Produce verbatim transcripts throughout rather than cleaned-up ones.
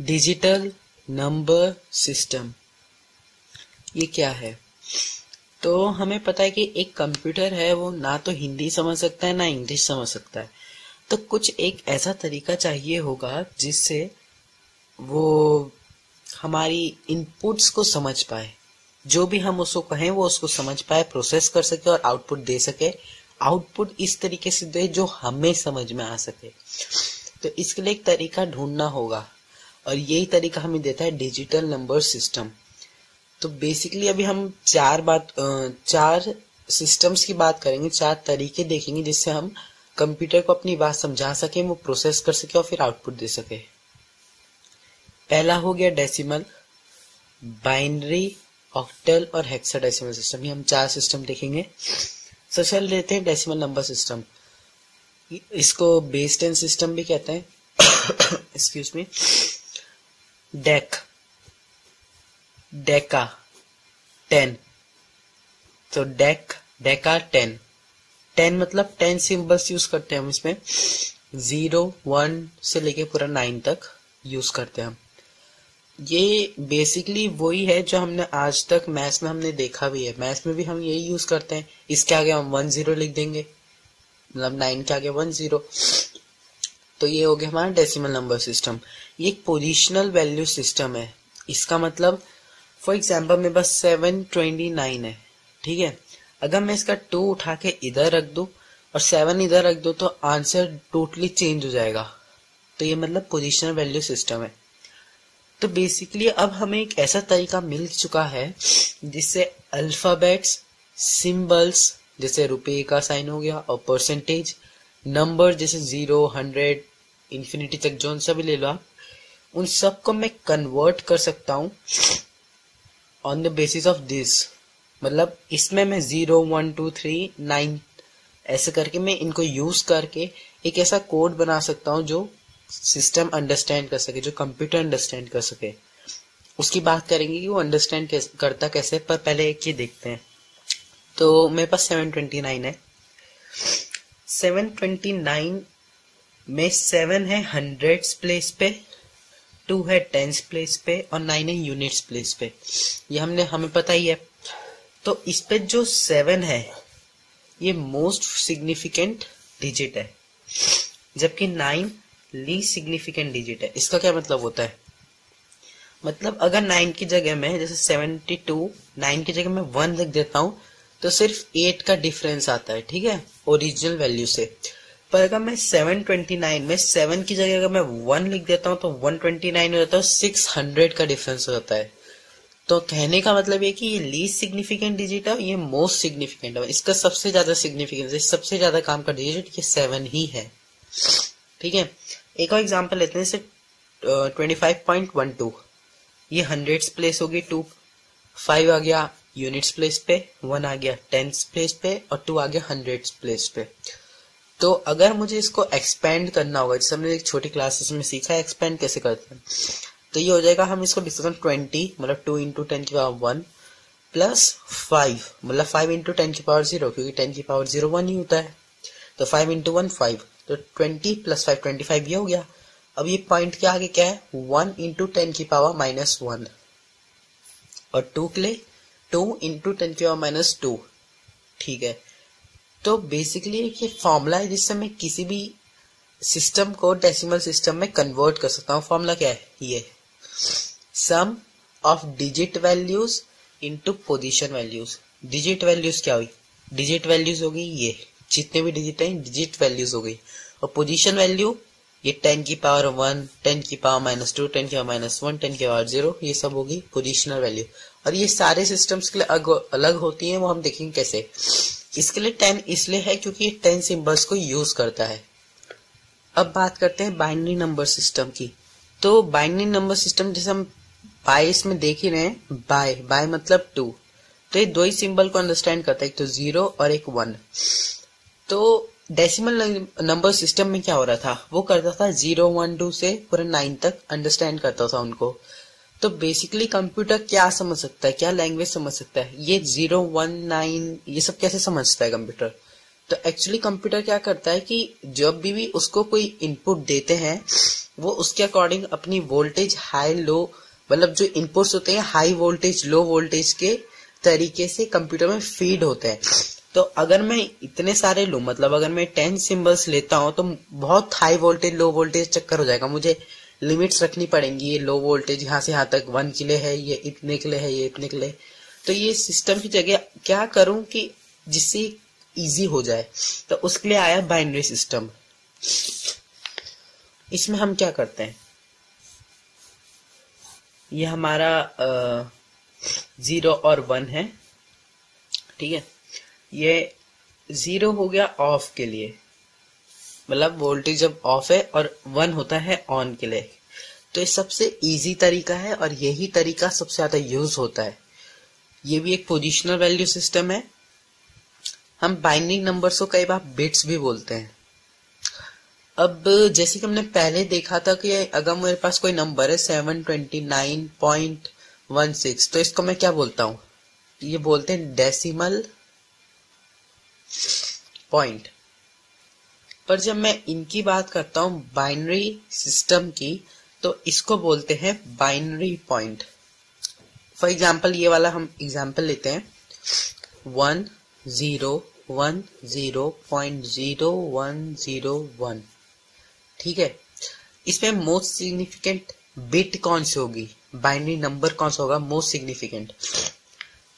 Digital number system ये क्या है? तो हमें पता है कि एक कंप्यूटर है वो ना तो हिंदी समझ सकता है ना इंग्लिश समझ सकता है, तो कुछ एक ऐसा तरीका चाहिए होगा जिससे वो हमारी इनपुट्स को समझ पाए, जो भी हम उसको कहें वो उसको समझ पाए, प्रोसेस कर सके और आउटपुट दे सके। आउटपुट इस तरीके से दे जो हमें समझ में आ सके। तो इसके लिए एक तरीका ढूंढना होगा और यही तरीका हमें देता है डिजिटल नंबर सिस्टम। तो बेसिकली अभी हम चार बात चार सिस्टम्स की बात करेंगे, चार तरीके देखेंगे जिससे हम कंप्यूटर को अपनी बात समझा सके, वो प्रोसेस कर सके और फिर आउटपुट दे सके। पहला हो गया डेसिमल, बाइनरी, ऑक्टल और हेक्साडेसिमल सिस्टम। ये हम चार सिस्टम देखेंगे। तो चल लेते हैं डेसिमल नंबर सिस्टम। इसको बेस टेन सिस्टम भी कहते हैं। Excuse me. Dec, deca, ten. तो डेक, डेका, टेन। टेन मतलब टेन सिंबल्स यूज करते हैं हम इसमें, जीरो वन से लेके पूरा नाइन तक यूज करते हैं हम। ये बेसिकली वही है जो हमने आज तक मैथ्स में हमने देखा भी है। मैथ्स में भी हम यही यूज करते हैं। इसके आगे हम वन जीरो लिख देंगे, मतलब नाइन के आगे वन जीरो। तो ये हो गया हमारा डेसिमल नंबर सिस्टम। ये एक पोजिशनल वैल्यू सिस्टम है। इसका मतलब फॉर एग्जाम्पल मेरे पास सेवन ट्वेंटी नाइन है, ठीक है। अगर मैं इसका टू उठा के इधर रख दूं और सेवन इधर रख दूं तो आंसर टोटली चेंज हो जाएगा। तो ये मतलब पोजिशनल वैल्यू सिस्टम है। तो बेसिकली अब हमें एक ऐसा तरीका मिल चुका है जिससे अल्फाबेट्स, सिंबल्स जैसे रुपए का साइन हो गया और परसेंटेज, नंबर जैसे जीरो, हंड्रेड, इन्फिनिटी तक जो सा भी ले लो आप, उन सबको मैं कन्वर्ट कर सकता हूँ on the basis of this. मतलब इसमें मैं zero one two three nine ऐसे करके मैं इनको यूज करके एक ऐसा कोड बना सकता हूँ जो सिस्टम अंडरस्टैंड कर सके, जो कंप्यूटर अंडरस्टैंड कर सके। उसकी बात करेंगे कि वो अंडरस्टैंड करता कैसे, पर पहले एक ये देखते हैं। तो मेरे पास सेवन ट्वेंटी नाइन है। सेवन ट्वेंटी नाइन में सेवन है हंड्रेड्स प्लेस पे, टू है टेंस प्लेस पे और नाइन है यूनिट्स प्लेस पे। ये हमने हमें पता ही है। तो इस पे जो सेवन है ये मोस्ट सिग्निफिकेंट डिजिट है, जबकि नाइन लीस्ट सिग्निफिकेंट डिजिट है। इसका क्या मतलब होता है? मतलब अगर नाइन की जगह में जैसे सेवन टू नाइन की जगह में वन लिख देता हूं तो सिर्फ एट का डिफरेंस आता है, ठीक है, ओरिजिनल वैल्यू से। पर अगर मैं सेवन ट्वेंटी नाइन में सेवन की जगह अगर मैं वन लिख देता हूं तो वन ट्वेंटी नाइन हो जाता है, सिक्स हंड्रेड का डिफरेंस हो जाता है। तो कहने का मतलब ये कि ये लीस्ट सिग्निफिकेंट डिजिट है, ये मोस्ट सिग्निफिकेंट है। इसका सबसे ज्यादा सिग्निफिकेंस, सबसे ज्यादा काम का डिजिट ये सेवन ही है, ठीक है। एक और एग्जांपल लेते हैं, जैसे twenty five point one two. ये हंड्रेड्स प्लेस होगी, टू फाइव आ गया यूनिट्स प्लेस पे, वन आ गया टेंस प्लेस पे और टू आ गया हंड्रेड्स प्लेस पे। तो अगर मुझे इसको एक्सपेंड करना होगा, जैसे हमने एक छोटी क्लासेस में सीखा है एक्सपेंड कैसे करते हैं, तो ये हो जाएगा हम इसको डिस्कशन ट्वेंटी मतलब टू इंटू टेन की पावर वन प्लस फाइव मतलब फाइव इंटू टेन की पावर जीरो, क्योंकि टेन की पावर जीरो वन ही होता है। तो फाइव इंटू वन फाइव, तो twenty plus five twenty five ये हो गया। अब ये पॉइंट के आगे क्या है, वन इंटू टेन की पावर माइनस वन और टू के लिए टू इंटू टेन की पावर माइनस टू, ठीक है। तो बेसिकली ये फॉर्मूला है जिससे मैं किसी भी सिस्टम को डेसिमल सिस्टम में कन्वर्ट कर सकता हूँ। फॉर्मूला क्या है, ये sum of digit values into position values. Digit values क्या हुई, डिजिट वैल्यूज होगी ये जितने भी डिजिट हैं, डिजिट वैल्यूज हो गई। और पोजीशन वैल्यू ये टेन की पावर वन, टेन की पावर माइनस टू, टेन की पावर माइनस वन, टेन की पावर जीरो, ये सब होगी पोजीशनल वैल्यू। और ये सारे सिस्टम्स के लिए अग, अलग होती है, वो हम देखेंगे कैसे। इसके लिए टेन इसलिए है क्योंकि ये टेन सिंबल्स को यूज करता है। अब बात करते हैं बाइनरी नंबर सिस्टम की। तो बाइनरी नंबर सिस्टम जैसे हम बाईस में देख ही रहे हैं, बाय बाय मतलब टू। तो ये दो ही सिंबल को अंडरस्टैंड करता है, एक तो जीरो और एक वन। तो डेसिमल नंबर सिस्टम में क्या हो रहा था, वो करता था जीरो वन टू से पूरा नाइन तक अंडरस्टैंड करता था उनको। तो बेसिकली कंप्यूटर क्या समझ सकता है, क्या लैंग्वेज समझ सकता है, ये जीरो वन नाइन ये सब कैसे समझता है कंप्यूटर। तो एक्चुअली कंप्यूटर क्या करता है कि जब भी, भी उसको कोई इनपुट देते हैं वो उसके अकॉर्डिंग अपनी वोल्टेज हाई लो, मतलब जो इनपुट्स होते हैं हाई वोल्टेज लो वोल्टेज के तरीके से कंप्यूटर में फीड होते हैं। तो अगर मैं इतने सारे लूँ, मतलब अगर मैं टेन सिंबल्स लेता हूँ तो बहुत हाई वोल्टेज लो वोल्टेज चक्कर हो जाएगा। मुझे लिमिट्स रखनी पड़ेंगी, ये लो वोल्टेज यहाँ से यहाँ तक वन के लिए है, ये इतने के लिए है, ये इतने के लिए। तो ये सिस्टम की जगह क्या करूँ कि जिससे इजी हो जाए, तो उसके लिए आया बाइनरी सिस्टम। इसमें हम क्या करते हैं, ये हमारा आ, जीरो और वन है, ठीक है। ये जीरो हो गया ऑफ के लिए, मतलब वोल्टेज जब ऑफ है, और वन होता है ऑन के लिए। तो ये सबसे इजी तरीका है और यही तरीका सबसे ज्यादा यूज होता है। ये भी एक पोजिशनल वैल्यू सिस्टम है। हम बाइनरी नंबर्स को कई बार बिट्स भी बोलते हैं। अब जैसे कि हमने पहले देखा था कि अगर मेरे पास कोई नंबर है seven two nine point one six, तो इसको मैं क्या बोलता हूँ, ये बोलते हैं डेसिमल पॉइंट। पर जब मैं इनकी बात करता हूँ बाइनरी सिस्टम की, तो इसको बोलते हैं बाइनरी पॉइंट। फॉर एग्जाम्पल ये वाला हम एग्जाम्पल लेते हैं, one zero one zero point zero one zero one, ठीक है। इसमें मोस्ट सिग्निफिकेंट बिट कौन सी होगी, बाइनरी नंबर कौन सा होगा मोस्ट सिग्निफिकेंट।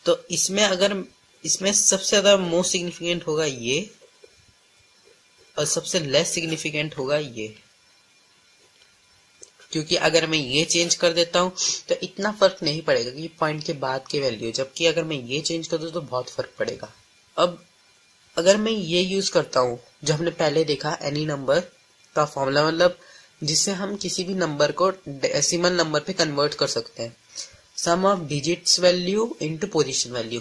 तो इसमें अगर इसमें सबसे ज्यादा मोस्ट सिग्निफिकेंट होगा ये, और सबसे लेस सिग्निफिकेंट होगा ये, क्योंकि अगर मैं ये चेंज कर देता हूं तो इतना फर्क नहीं पड़ेगा कि पॉइंट के बाद की वैल्यू, जबकि अगर मैं ये चेंज कर दूं तो बहुत फर्क पड़ेगा। अब अगर मैं ये यूज करता हूं, जो हमने पहले देखा एनी नंबर का फॉर्मूला, मतलब जिससे हम किसी भी नंबर को डेसिमल नंबर पे कन्वर्ट कर सकते हैं, sum of digits value into position value.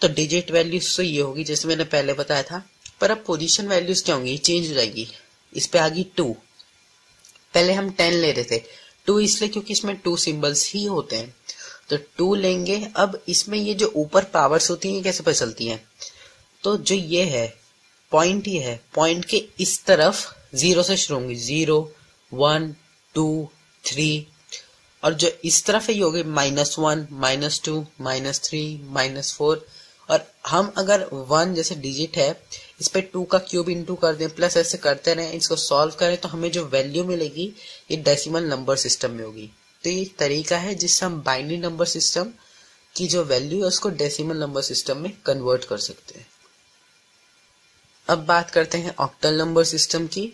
तो डिजिट वैल्यूज तो ये होगी जैसे मैंने पहले बताया था, पर अब पोजीशन वैल्यूज क्या होंगी, चेंज हो जाएगी। इस पे आ गई टू, पहले हम टेन ले रहे थे, टू इसलिए क्योंकि इसमें टू सिंबल्स ही होते हैं, तो टू लेंगे। अब इसमें ये जो ऊपर पावर्स होती हैं कैसे पता चलती हैं, तो जो ये है पॉइंट, ही है पॉइंट के इस तरफ जीरो से शुरू होंगी, जीरो वन टू थ्री, और जो इस तरफ है ये होगी minus one minus two minus three minus four. और हम अगर वन जैसे डिजिट है इस पे टू का क्यूब इनटू कर दें, प्लस ऐसे करते रहें, इसको सॉल्व करें, तो हमें जो वैल्यू मिलेगी ये डेसिमल नंबर सिस्टम में होगी। तो ये तरीका है जिससे हम बाइनरी नंबर सिस्टम की जो वैल्यू है उसको डेसिमल नंबर सिस्टम में कन्वर्ट कर सकते हैं। अब बात करते हैं ऑक्टल नंबर सिस्टम की।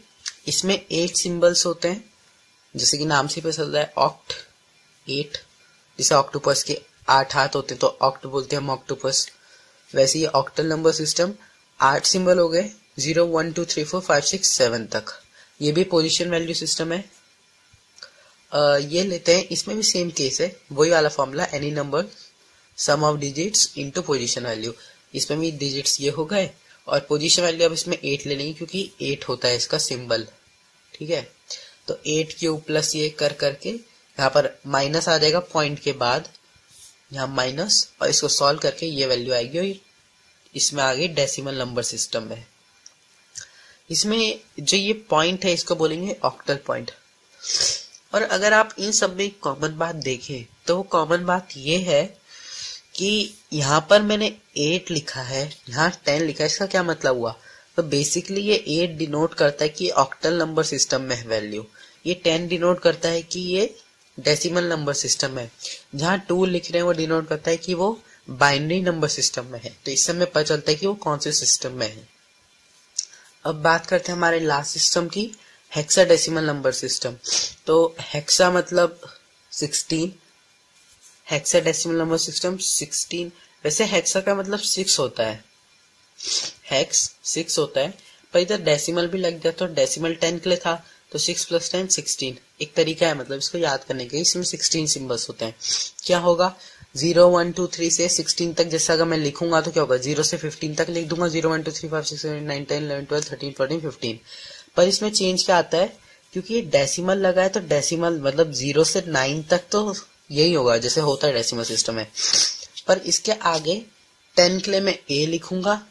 इसमें एट सिंबल्स होते हैं, जैसे कि नाम से पता चलता है ऑक्ट, एट। जैसे ऑक्टोपस के आठ हाथ होते हैं तो ऑक्ट बोलते हैं हम ऑक्टोपस, वैसे ये ऑक्टल नंबर सिस्टम आठ सिंबल हो गए, zero one two three four five six seven तक। ये भी पोजीशन वैल्यू सिस्टम है। आ, ये लेते हैं, इसमें भी सेम केस है, वही वाला formula any number sum of digits into position value. इसमें भी डिजिट्स ये हो गए और पोजीशन वैल्यू अब इसमें एट ले लेंगे क्योंकि एट होता है इसका सिंबल, ठीक है। तो एट क्यूब प्लस ये कर करके यहाँ पर माइनस आ जाएगा पॉइंट के बाद, यहाँ माइनस, और इसको सॉल्व करके ये वैल्यू आएगी और इसमें आ गई डेसिमल नंबर सिस्टम है। इसमें जो ये पॉइंट है इसको बोलेंगे ऑक्टल पॉइंट। और अगर आप इन सब में कॉमन बात देखें तो कॉमन बात ये है कि यहाँ पर मैंने एट लिखा है, यहाँ टेन लिखा है, इसका क्या मतलब हुआ। तो बेसिकली ये एट डिनोट करता है कि ऑक्टल नंबर सिस्टम में है वैल्यू, ये टेन डिनोट करता है कि ये डेसिमल नंबर सिस्टम है, जहाँ टू लिख रहे हैं वो डिनोट करता है कि वो बाइनरी नंबर सिस्टम में है। तो इससे हमें पता चलता है कि वो कौन से सिस्टम में है। अब बात करते हैं हमारे लास्ट सिस्टम की, हेक्साडेसिमल नंबर सिस्टम। तो हेक्सा मतलब sixteen, hexadecimal number system sixteen. वैसे हेक्सा का मतलब सिक्स होता है, हेक्स सिक्स होता है, पर इधर डेसिमल भी लग गया तो डेसिमल टेन के लिए था, तो सिक्स प्लस टेन सिक्सटीन। एक तरीका है मतलब इसको याद करने के, इसमें सिक्सटीन सिंबल्स होते हैं। क्या होगा, जीरो वन टू थ्री से सिक्सटीन तक, जैसा अगर मैं लिखूंगा तो क्या होगा, जीरो से फिफ्टीन तक लिख दूंगा, zero one two three five six seven nine ten eleven twelve thirteen fourteen fifteen. पर इसमें चेंज क्या आता है, क्योंकि ये डेसिमल लगा है तो डेसिमल मतलब जीरो से नाइन तक तो यही होगा जैसे होता है डेसिमल सिस्टम में। पर इसके आगे टेन के लिए मैं ए लिखूंगा,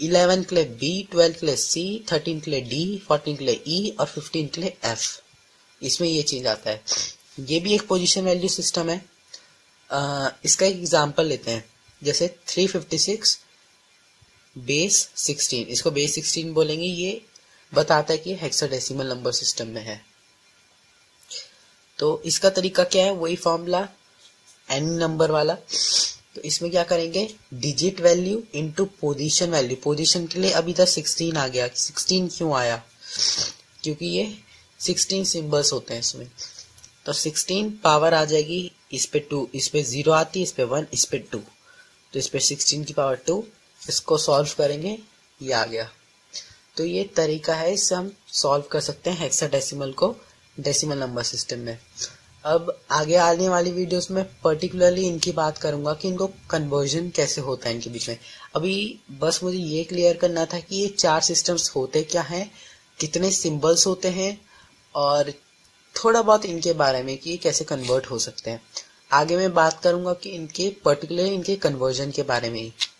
इलेवन के लिए बी, ट्वेल्व के लिए सी, थर्टीन के लिए डी, फोर्टीन के लिए ई और फिफ्टीन के लिए एफ। इसमें ये चीज आता है। ये भी एक पोजीशन वैल्यू सिस्टम है। आ, इसका एक एग्जाम्पल लेते हैं, जैसे three fifty six base sixteen, इसको बेस सिक्सटीन बोलेंगे। ये बताता है कि हेक्साडेसिमल नंबर सिस्टम में है। तो इसका तरीका क्या है, वही फॉर्मूला एन नंबर वाला। तो इसमें क्या करेंगे, digit value into position value. Position के लिए अभी तक सिक्सटीन आ गया, सिक्सटीन क्यों आया, क्योंकि ये सिक्सटीन सिंबल्स होते हैं इसमें। तो सिक्सटीन पावर आ जाएगी, इस पे टू, इस पे जीरो आती, इस पे वन, इस पे टू, तो इस पे सिक्सटीन की पावर टू। इसको सॉल्व करेंगे, ये आ गया। तो ये तरीका है, इससे हम सॉल्व कर सकते हैं हेक्साडेसिमल को डेसिमल नंबर सिस्टम में। अब आगे आने वाली वीडियोस में पर्टिकुलरली इनकी बात करूंगा कि इनको कन्वर्जन कैसे होता है इनके बीच में। अभी बस मुझे ये क्लियर करना था कि ये चार सिस्टम्स होते क्या हैं, कितने सिंबल्स होते हैं, और थोड़ा बहुत इनके बारे में कि ये कैसे कन्वर्ट हो सकते हैं। आगे मैं बात करूंगा कि इनके पर्टिकुलर इनके कन्वर्जन के बारे में ही।